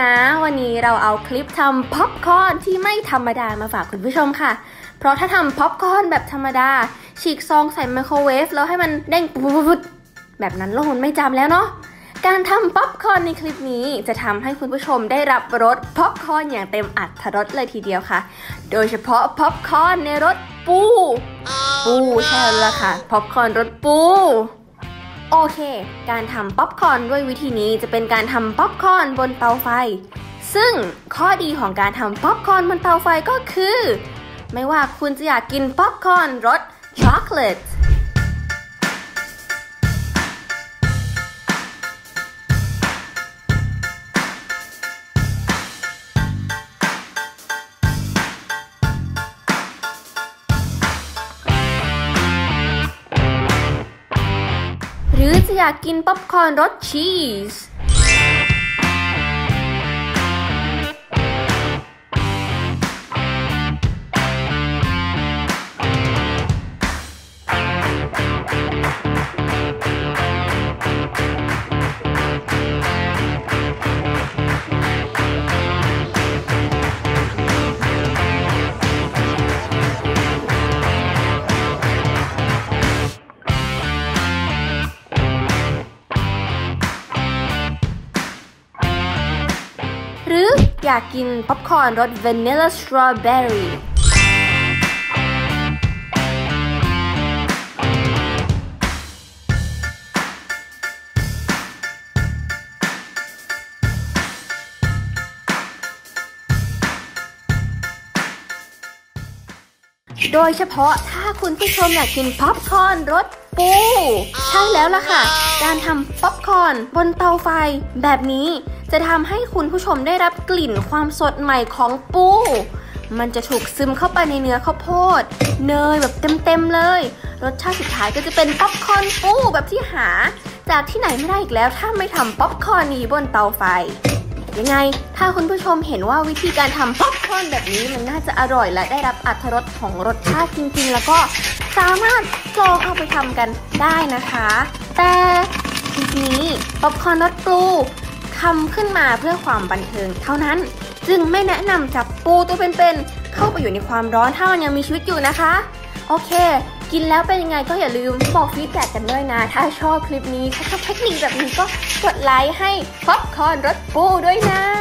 นะวันนี้เราเอาคลิปทำป๊อปคอร์นที่ไม่ธรรมดามาฝากคุณผู้ชมค่ะเพราะถ้าทำป๊อปคอร์นแบบธรรมดาฉีกซองใส่ไมโครเวฟแล้วให้มันเด้งปุ๊บแบบนั้นเราคงไม่จำแล้วเนาะการทำป๊อปคอร์นในคลิปนี้จะทำให้คุณผู้ชมได้รับรสป๊อปคอร์นอย่างเต็มอรรถรสเลยทีเดียวค่ะโดยเฉพาะป๊อปคอร์นในรสปูใช่แล้วค่ะป๊อปคอร์นรสปูโอเคการทำป๊อปคอร์นด้วยวิธีนี้จะเป็นการทำป๊อปคอร์นบนเตาไฟซึ่งข้อดีของการทำป๊อปคอร์นบนเตาไฟก็คือไม่ว่าคุณจะอยากกินป๊อปคอร์นรสช็อกโกแลตหรือจะอยากกินป๊อปคอร์นรสชีสหรืออยากกินป๊อปคอร์นรสวานิลลาสตรอเบอรี่โดยเฉพาะถ้าคุณผู้ชมอยากกินป๊อปคอร์นรสปูใช่แล้วล่ะค่ะการทำป๊อปคอร์นบนเตาไฟแบบนี้จะทำให้คุณผู้ชมได้รับกลิ่นความสดใหม่ของปูมันจะถูกซึมเข้าไปในเนื้อข้าวโพดเนยแบบเต็มเลยรสชาติสุดท้ายก็จะเป็นป๊อปคอร์นปูแบบที่หาจากที่ไหนไม่ได้อีกแล้วถ้าไม่ทำป๊อปคอร์นนี้บนเตาไฟยังไงถ้าคุณผู้ชมเห็นว่าวิธีการทำป๊อปคอร์นแบบนี้มันน่าจะอร่อยและได้รับอรรถรสของรสชาติจริงๆแล้วก็สามารถลองเอาไปทำกันได้นะคะแต่ทีนี้ป๊อปคอร์นรสปูทำขึ้นมาเพื่อความบันเทิงเท่านั้นจึงไม่แนะนำจับปูตัวเป็นๆเข้าไปอยู่ในความร้อนถ้ามันยังมีชีวิตอยู่นะคะโอเคกินแล้วเป็นยังไงก็อย่าลืมบอกฟีดแบ็กกันด้วยนะถ้าชอบคลิปนี้ถ้าชอบเทคนิคแบบนี้ก็กดไลค์ให้ป๊อปคอร์นรสปูด้วยนะ